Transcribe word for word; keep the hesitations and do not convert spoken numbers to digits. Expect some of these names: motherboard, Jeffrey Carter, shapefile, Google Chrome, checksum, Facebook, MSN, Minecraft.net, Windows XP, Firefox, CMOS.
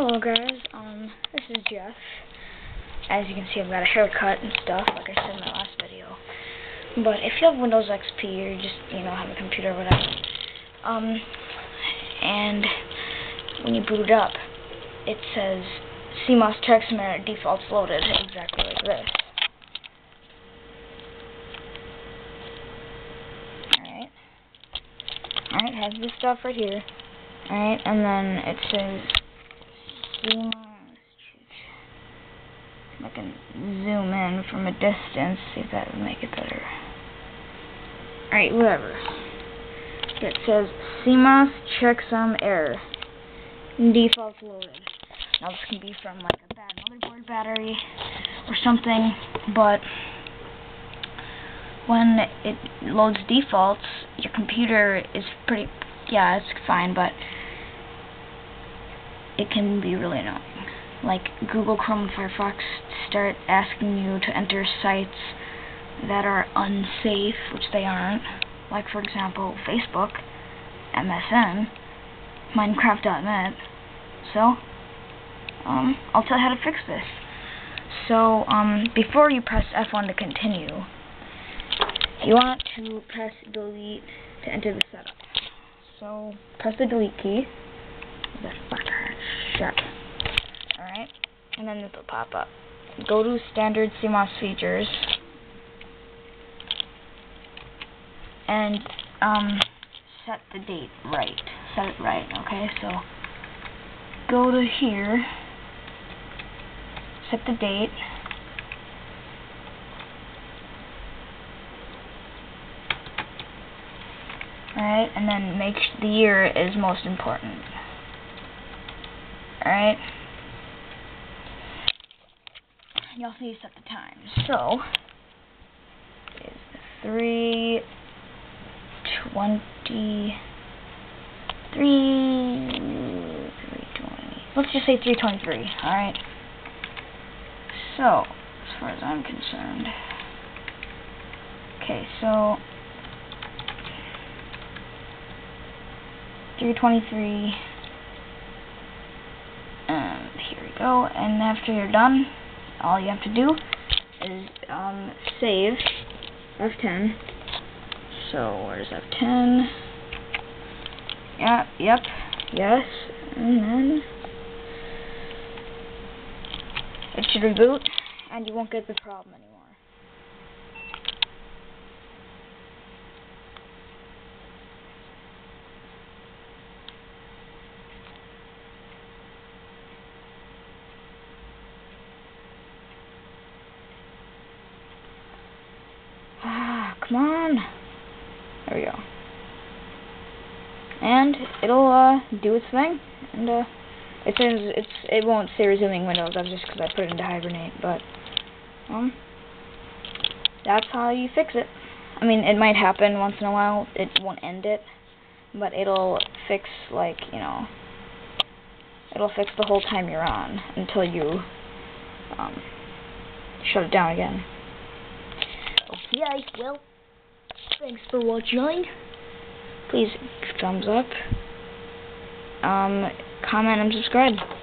Hello guys, um, this is Jeff. As you can see, I've got a haircut and stuff, like I said in my last video. But if you have Windows X P or just, you know, have a computer or whatever, um, and when you boot it up, it says C M O S text manager defaults loaded, exactly like this. Alright. Alright, it has this stuff right here. Alright, and then it says zoom, I can zoom in from a distance, see if that would make it better. Alright, whatever. It says C M O S checksum error. Default loaded. Now this can be from like a bad motherboard battery or something, but when it loads defaults, your computer is pretty, yeah, it's fine, but it can be really annoying. Like Google Chrome and Firefox start asking you to enter sites that are unsafe, which they aren't. Like, for example, Facebook, M S N, Minecraft dot net. So, um, I'll tell you how to fix this. So, um, before you press F one to continue, you want to press delete to enter the setup. So, press the delete key. That's fucker. Shut. Alright. And then this will pop up. Go to standard C M O S features. And, um, set the date right. Set it right, okay? So, go to here. Set the date. Alright, and then make sure the year is most important. Alright. You also need to set the time. So it's three twenty three three twenty. Let's just say three twenty three, alright? So, as far as I'm concerned. Okay, so three twenty three. Here we go, and after you're done, all you have to do is um, save F ten. So, where's F ten? Yeah, yep, yes, and then it should reboot, and you won't get the problem anymore. Come on. There we go. And it'll uh, do its thing. And uh, it says it's it won't say resuming Windows. That's just because I put it into hibernate. But um, that's how you fix it. I mean, it might happen once in a while. It won't end it, but it'll fix like you know. It'll fix the whole time you're on until you um, shut it down again. Okay, well. Thanks for watching. Please thumbs up, um, comment, and subscribe.